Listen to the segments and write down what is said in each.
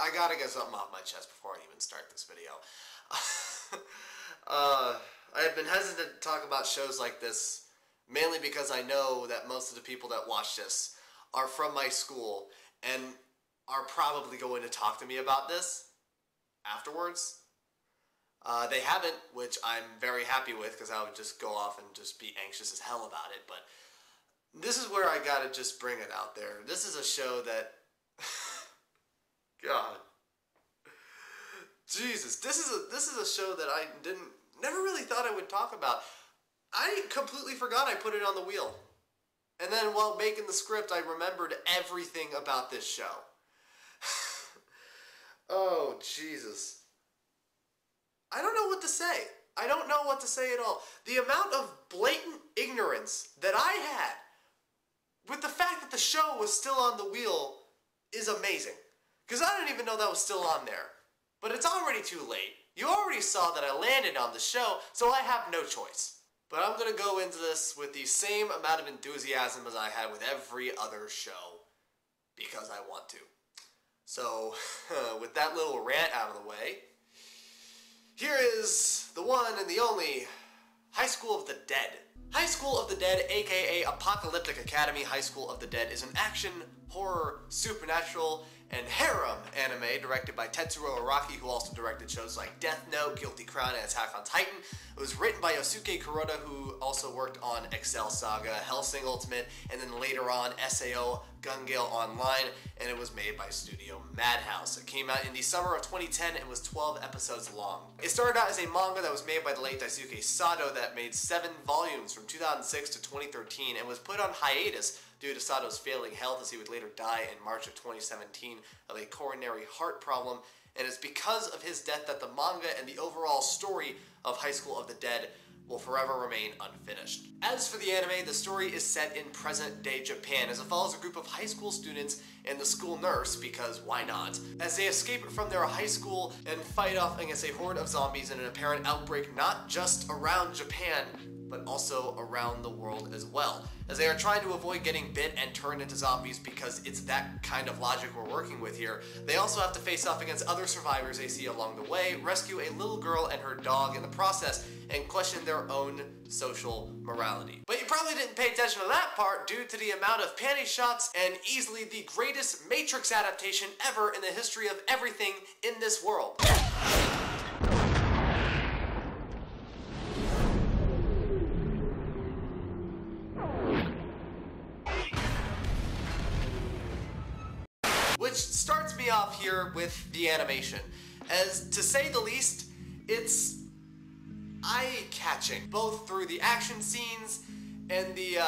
I gotta get something off my chest before I even start this video. I have been hesitant to talk about shows like this, mainly because I know that most of the people that watch this are from my school and are probably going to talk to me about this afterwards. They haven't, which I'm very happy with, because I would just go off and just be anxious as hell about it, but this is where I gotta just bring it out there. This is a show that... God, Jesus, this is a show that I never really thought I would talk about. I completely forgot I put it on the wheel, and then while making the script, I remembered everything about this show. Oh, Jesus. I don't know what to say. I don't know what to say at all. The amount of blatant ignorance that I had with the fact that the show was still on the wheel is amazing. Because I didn't even know that was still on there. But it's already too late. You already saw that I landed on the show, so I have no choice. But I'm going to go into this with the same amount of enthusiasm as I had with every other show. Because I want to. So, with that little rant out of the way, here is the one and the only High School of the Dead. High School of the Dead, aka Apocalyptic Academy High School of the Dead, is an action, horror, supernatural, and harem anime directed by Tetsuro Araki, who also directed shows like Death Note, Guilty Crown, and Attack on Titan. It was written by Yosuke Kuroda, who also worked on Excel Saga, Hellsing Ultimate, and then later on SAO Gun Gale Online, and it was made by Studio Madhouse. It came out in the summer of 2010 and was 12 episodes long. It started out as a manga that was made by the late Daisuke Sado that made 7 volumes from 2006 to 2013 and was put on hiatus due to Sado's failing health, as he would later die in March of 2017 of a coronary heart problem, and it's because of his death that the manga and the overall story of High School of the Dead will forever remain unfinished. As for the anime, the story is set in present-day Japan, as it follows a group of high school students and the school nurse, because why not, as they escape from their high school and fight off against a horde of zombies in an apparent outbreak not just around Japan, but also around the world as well, as they are trying to avoid getting bit and turned into zombies, because it's that kind of logic we're working with here. They also have to face off against other survivors they see along the way, rescue a little girl and her dog in the process, and question their own social morality. But you probably didn't pay attention to that part due to the amount of panty shots and easily the greatest Matrix adaptation ever in the history of everything in this world. Starts me off here with the animation, as to say the least, it's eye-catching, both through the action scenes and the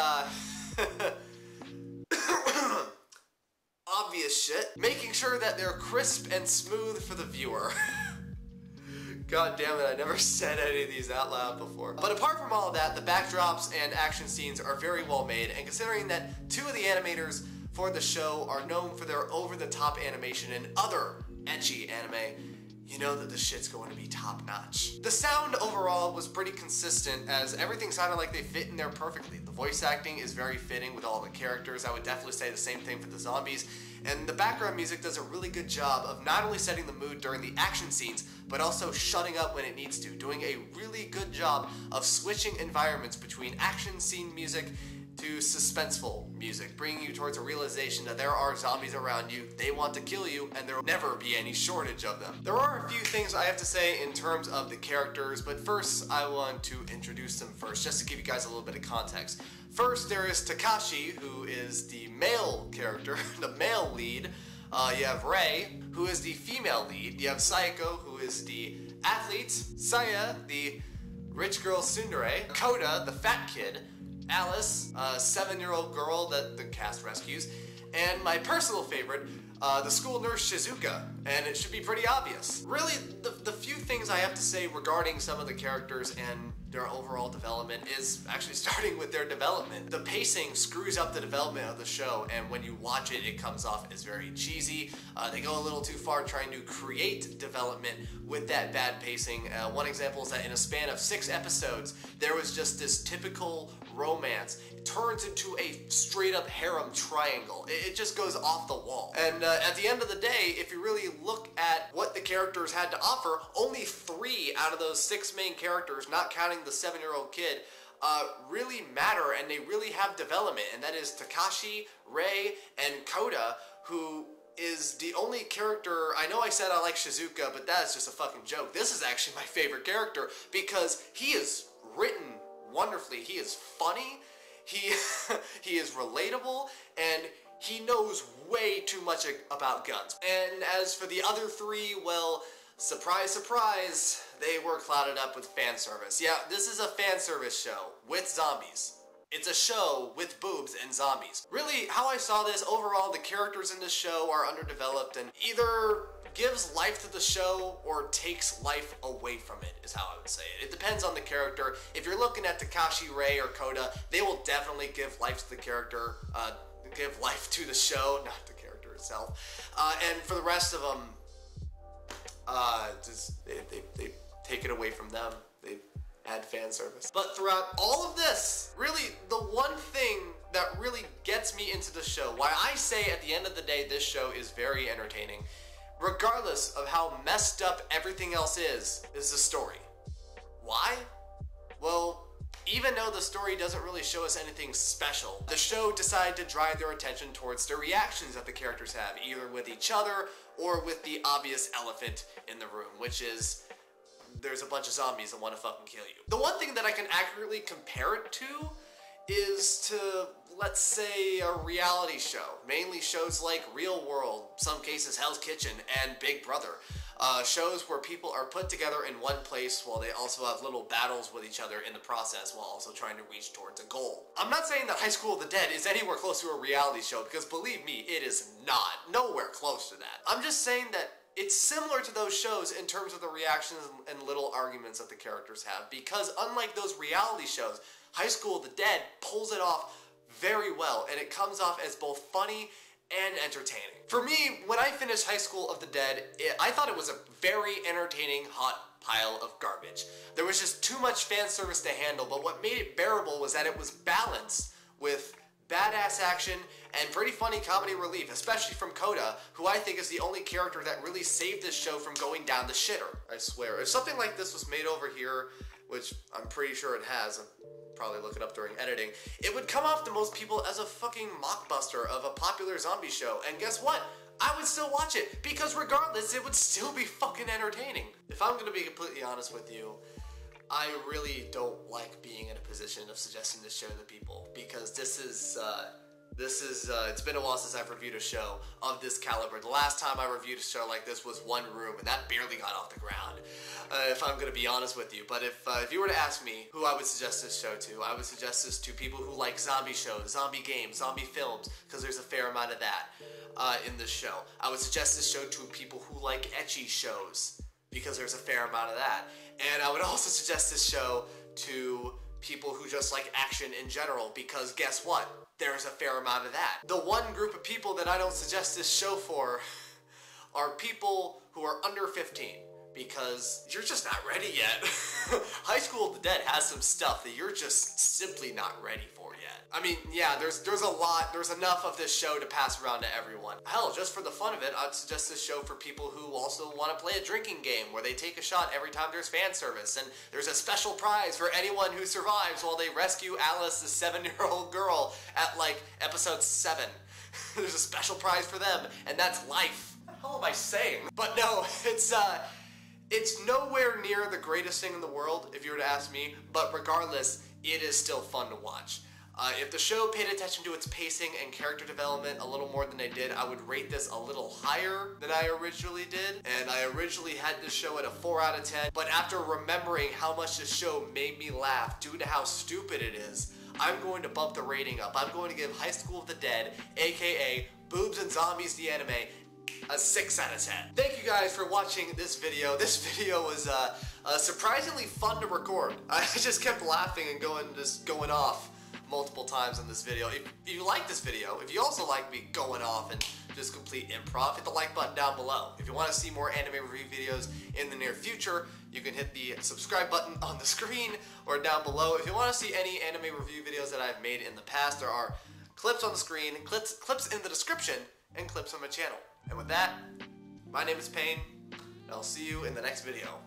obvious shit, making sure that they're crisp and smooth for the viewer. God damn it, I never said any of these out loud before. But apart from all of that, the backdrops and action scenes are very well made, and considering that two of the animators for the show are known for their over-the-top animation and other ecchi anime, you know that this shit's going to be top-notch. The sound overall was pretty consistent, as everything sounded like they fit in there perfectly. The voice acting is very fitting with all the characters. I would definitely say the same thing for the zombies, and the background music does a really good job of not only setting the mood during the action scenes, but also shutting up when it needs to, doing a really good job of switching environments between action scene music to suspenseful music, bringing you towards a realization that there are zombies around you, they want to kill you, and there will never be any shortage of them. There are a few things I have to say in terms of the characters, but first I want to introduce them first, just to give you guys a little bit of context. First, there is Takashi, who is the male character, the male lead. You have Rei, who is the female lead. You have Saeko, who is the athlete. Saya, the rich girl tsundere. Koda, the fat kid. Alice, a 7-year-old girl that the cast rescues, and my personal favorite, the school nurse Shizuka, and it should be pretty obvious. Really, the few things I have to say regarding some of the characters and their overall development is actually starting with their development. The pacing screws up the development of the show, and when you watch it, it comes off as very cheesy. They go a little too far trying to create development with that bad pacing. One example is that in a span of 6 episodes, there was just this typical romance. It turns into a straight up harem triangle. It just goes off the wall. And at the end of the day, if you really look at what the characters had to offer, only 3 out of those 6 main characters, not counting the 7-year-old kid, really matter, and they really have development, and that is Takashi, Rei, and Koda, who is the only character. I know I said I like Shizuka, but that is just a fucking joke. This is actually my favorite character because he is written wonderfully. He is funny, he is relatable, and he knows way too much about guns. And as for the other 3, well, surprise, surprise, they were clouded up with fan service. Yeah, this is a fan service show with zombies. It's a show with boobs and zombies. Really, how I saw this, overall, the characters in this show are underdeveloped and either gives life to the show or takes life away from it, is how I would say it. It depends on the character. If you're looking at Takashi, Rei, or Koda, they will definitely give life to the character, give life to the show, not the character itself. And for the rest of them, just they take it away from them. They add fan service. But throughout all of this, really the one thing that really gets me into the show, why I say at the end of the day this show is very entertaining, regardless of how messed up everything else is the story. Why? Well, even though the story doesn't really show us anything special, the show decided to drive their attention towards the reactions that the characters have, either with each other or with the obvious elephant in the room, which is there's a bunch of zombies that want to fucking kill you. The one thing that I can accurately compare it to is to, let's say, a reality show. Mainly shows like Real World, some cases Hell's Kitchen, and Big Brother. Shows where people are put together in one place while they also have little battles with each other in the process while also trying to reach towards a goal. I'm not saying that High School of the Dead is anywhere close to a reality show, because believe me, it is not. Nowhere close to that. I'm just saying that it's similar to those shows in terms of the reactions and little arguments that the characters have, because unlike those reality shows, High School of the Dead pulls it off very well, and it comes off as both funny and entertaining. For me, when I finished High School of the Dead, I thought it was a very entertaining hot pile of garbage. There was just too much fan service to handle, but what made it bearable was that it was balanced with badass action and pretty funny comedy relief, especially from Koda, who I think is the only character that really saved this show from going down the shitter. I swear, if something like this was made over here, which I'm pretty sure it has, probably look it up during editing, it would come off to most people as a fucking mockbuster of a popular zombie show, and guess what? I would still watch it, because regardless, it would still be fucking entertaining. If I'm gonna be completely honest with you, I really don't like being in a position of suggesting this show to people, because it's been a while since I've reviewed a show of this caliber. The last time I reviewed a show like this was One Room, and that barely got off the ground, if I'm gonna be honest with you. But if you were to ask me who I would suggest this show to, I would suggest this to people who like zombie shows, zombie games, zombie films, because there's a fair amount of that in this show. I would suggest this show to people who like ecchi shows, because there's a fair amount of that. And I would also suggest this show to people who just like action in general, because guess what? There's a fair amount of that. The one group of people that I don't suggest this show for are people who are under 15, because you're just not ready yet. High School of the Dead has some stuff that you're just simply not ready for yet. I mean, yeah, there's enough of this show to pass around to everyone. Hell, just for the fun of it, I'd suggest this show for people who also want to play a drinking game where they take a shot every time there's fan service, and there's a special prize for anyone who survives while they rescue Alice, the 7-year-old girl, at like episode 7. There's a special prize for them, and that's life. What the hell am I saying? But no, it's nowhere near the greatest thing in the world, if you were to ask me, but regardless, it is still fun to watch. If the show paid attention to its pacing and character development a little more than they did, I would rate this a little higher than I originally did, and I originally had this show at a 4 out of 10, but after remembering how much this show made me laugh due to how stupid it is, I'm going to bump the rating up. I'm going to give High School of the Dead, aka Boobs and Zombies the Anime, a 6 out of 10. Thank you guys for watching this video. This video was Surprisingly fun to record. I just kept laughing and going off multiple times in this video. If you like this video, if you also like me going off and just complete improv, hit the like button down below. If you want to see more anime review videos in the near future, you can hit the subscribe button on the screen or down below. If you want to see any anime review videos that I've made in the past, there are clips on the screen, clips in the description, and clips on my channel. And with that, my name is Payne, and I'll see you in the next video.